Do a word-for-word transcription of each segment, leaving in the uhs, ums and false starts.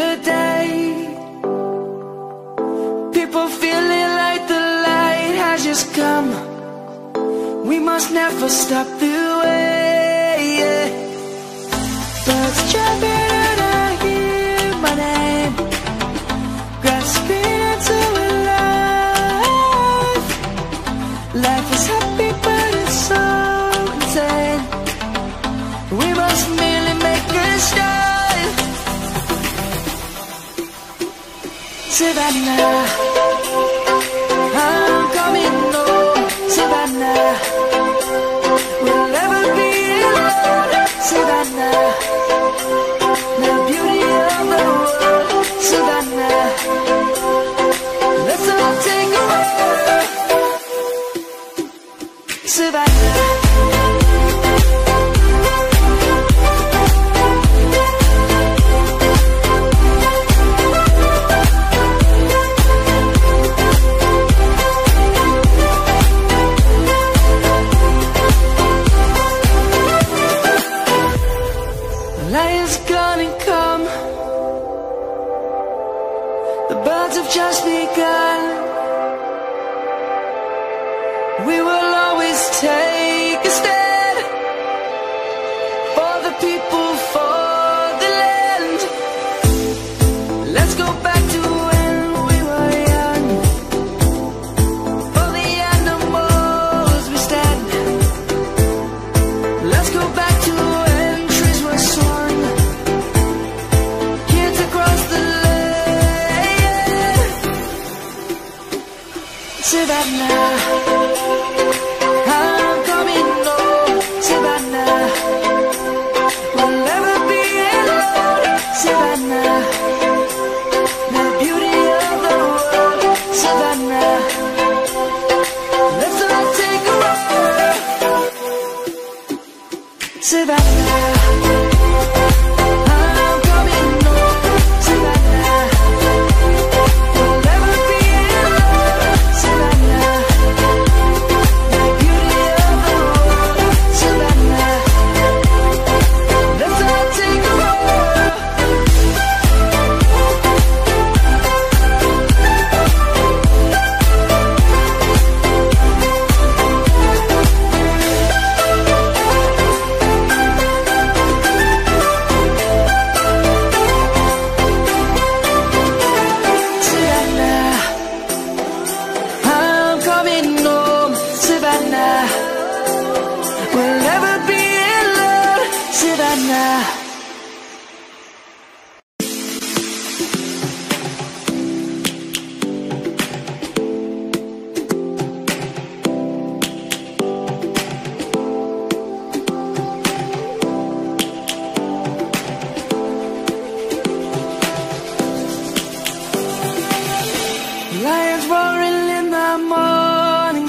today. People feeling like the light has just come. We must never stop the way. Birds jumping and I hear my name, grasping into a life. Life is happy but it's so insane. We must merely make a start. Savannah, I'm coming home. Savannah, we'll never be alone. Savannah, the beauty of the world. Savannah, let's all take a walk. Savannah. Lion's gonna come. The birds have just begun. We will always take a stand for the people, for the land. Let's go back to when we were young. For the animals we stand. Let's go back to when trees were swung. Savannah, I'm coming home. Savannah, we'll never be alone. Savannah, the beauty of the world. Savannah, let's all take a walk. Savannah. We'll never be alone, Savannah. Lions roaring in the morning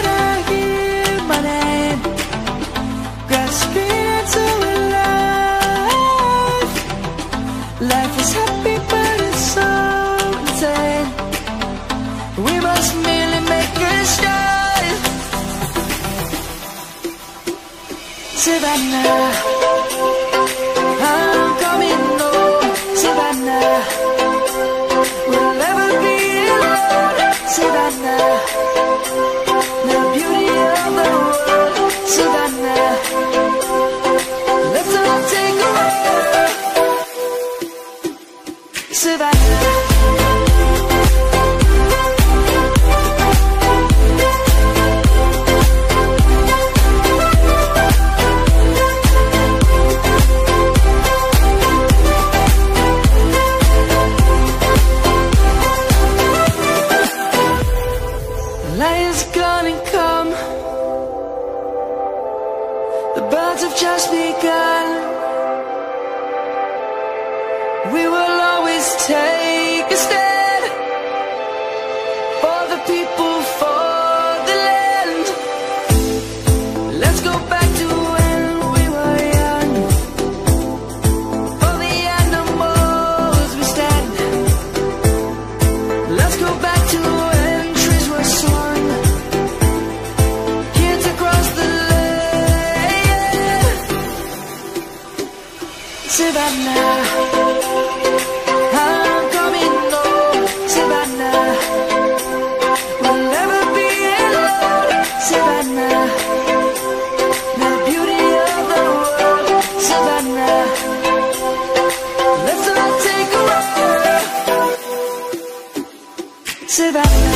and I hear my name, grasping into a life. Life is happy but it's so insane. We must merely make a start. Savannah, I'm coming home. Savannah, we'll never be alone. Savannah, the beauty of the world. Savannah, let's all take a walk. Savannah. Lion's gonna come. The birds have just begun. We will always take a stand for the people, for the land. Let's go back to when we were young. For the end. Sebastian.